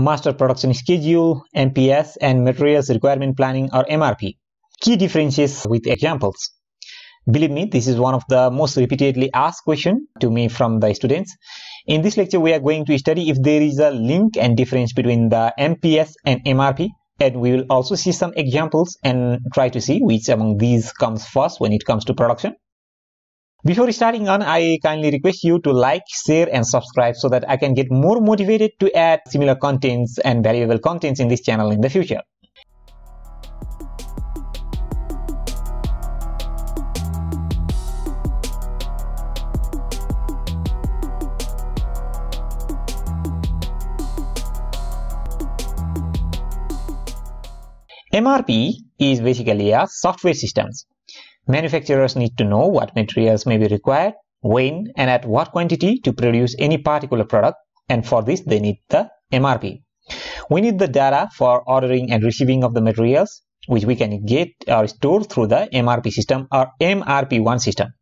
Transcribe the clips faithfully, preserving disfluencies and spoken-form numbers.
Master Production Schedule, M P S, and Materials Requirement Planning or M R P. Key differences with examples. Believe me, this is one of the most repeatedly asked questions to me from the students. In this lecture, we are going to study if there is a link and difference between the M P S and M R P, and we will also see some examples and try to see which among these comes first when it comes to production. Before starting on, I kindly request you to like, share, and subscribe so that I can get more motivated to add similar contents and valuable contents in this channel in the future. M R P is basically a software systems. Manufacturers need to know what materials may be required, when, and at what quantity to produce any particular product, and for this they need the M R P. We need the data for ordering and receiving of the materials, which we can get or store through the M R P system or M R P one system.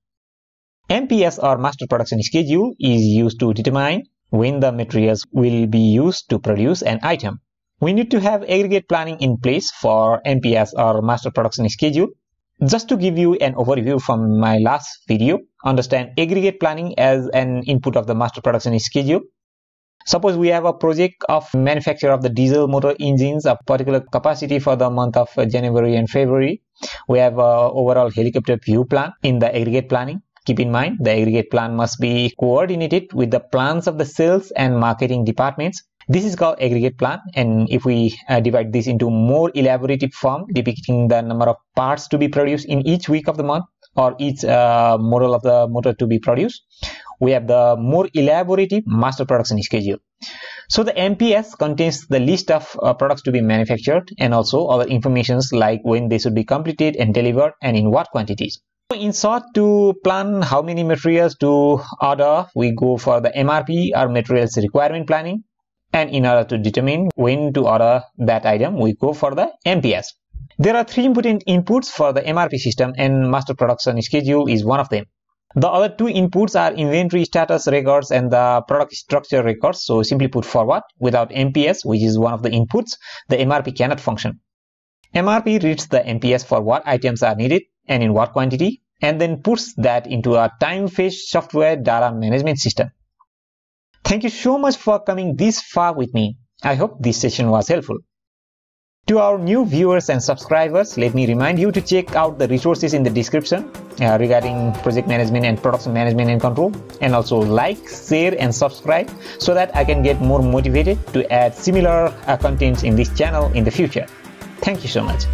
M P S or Master Production Schedule is used to determine when the materials will be used to produce an item. We need to have aggregate planning in place for M P S or Master Production Schedule. Just to give you an overview from my last video, understand aggregate planning as an input of the master production schedule. Suppose we have a project of manufacture of the diesel motor engines of particular capacity for the month of January and February. We have an overall helicopter view plan in the aggregate planning. Keep in mind, the aggregate plan must be coordinated with the plans of the sales and marketing departments. This is called aggregate plan, and if we uh, divide this into more elaborated form depicting the number of parts to be produced in each week of the month or each uh, model of the motor to be produced, we have the more elaborative master production schedule. So the M P S contains the list of uh, products to be manufactured and also other informations like when they should be completed and delivered and in what quantities. In short, to plan how many materials to order, we go for the M R P or materials requirement planning. And in order to determine when to order that item, we go for the M P S. There are three important inputs for the M R P system, and master production schedule is one of them. The other two inputs are inventory status records and the product structure records. So simply put forward, without M P S, which is one of the inputs, the M R P cannot function. M R P reads the M P S for what items are needed and in what quantity, and then puts that into a time-phase software data management system. Thank you so much for coming this far with me. I hope this session was helpful. To our new viewers and subscribers, let me remind you to check out the resources in the description uh, regarding project management and production management and control, and also like, share, and subscribe so that I can get more motivated to add similar uh, contents in this channel in the future. Thank you so much.